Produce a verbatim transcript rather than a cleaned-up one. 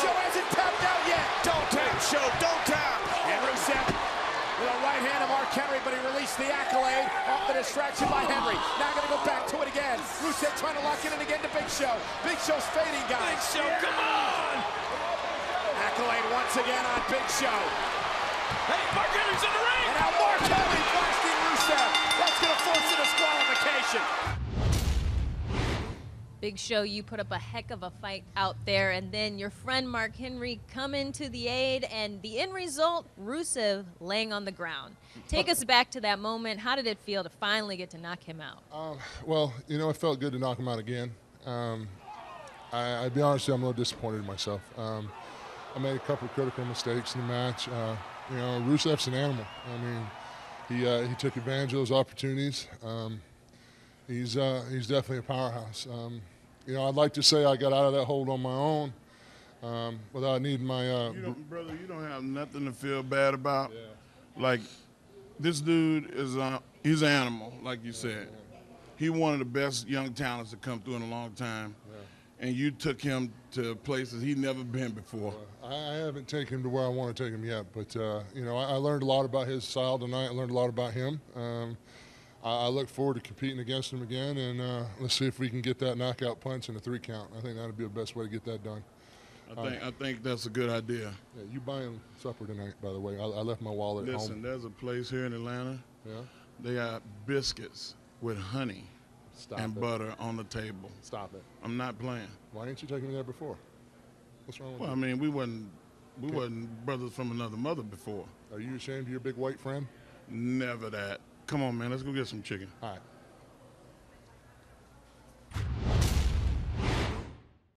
Show hasn't tapped out yet. Don't tap, Show, don't tap. And Rusev with a right hand of Mark Henry, but he released the accolade off the distraction by Henry. Now going to go back to it again. Rusev trying to lock it in again to Big Show. Big Show's fading, guys. Big Show, come on. Accolade once again on Big Show. Hey, Mark Henry's in the ring. And now Mark Henry blasting Rusev. That's going to force a disqualification. Big Show, you put up a heck of a fight out there, and then your friend Mark Henry coming to the aid, and the end result, Rusev laying on the ground. Take us back to that moment. How did it feel to finally get to knock him out? Um, well, you know, it felt good to knock him out again. Um, I, I'll be honest with you, I'm a little disappointed in myself. Um, I made a couple of critical mistakes in the match. Uh, you know, Rusev's an animal. I mean, he, uh, he took advantage of those opportunities. Um, He's, uh, he's definitely a powerhouse. Um, you know, I'd like to say I got out of that hold on my own um, without needing my... Uh, you don't, brother, you don't have nothing to feel bad about. Yeah. Like, this dude is uh, he's an animal, like you yeah, said. Yeah. He one of the best young talents to come through in a long time. Yeah. And you took him to places he'd never been before. Uh, I haven't taken him to where I want to take him yet. But, uh, you know, I, I learned a lot about his style tonight. I learned a lot about him. Um, I look forward to competing against him again, and uh, let's see if we can get that knockout punch in a three count. I think that would be the best way to get that done. I think, uh, I think that's a good idea. Yeah, you buying supper tonight, by the way. I, I left my wallet Listen, at home. Listen, there's a place here in Atlanta. Yeah. They got biscuits with honey Stop and it. butter on the table. Stop it. I'm not playing. Why didn't you take me there before? What's wrong with well, you? Well, I mean, we wasn't, we okay. wasn't brothers from another mother before. Are you ashamed of your big white friend? Never that. Come on, man, let's go get some chicken. All right.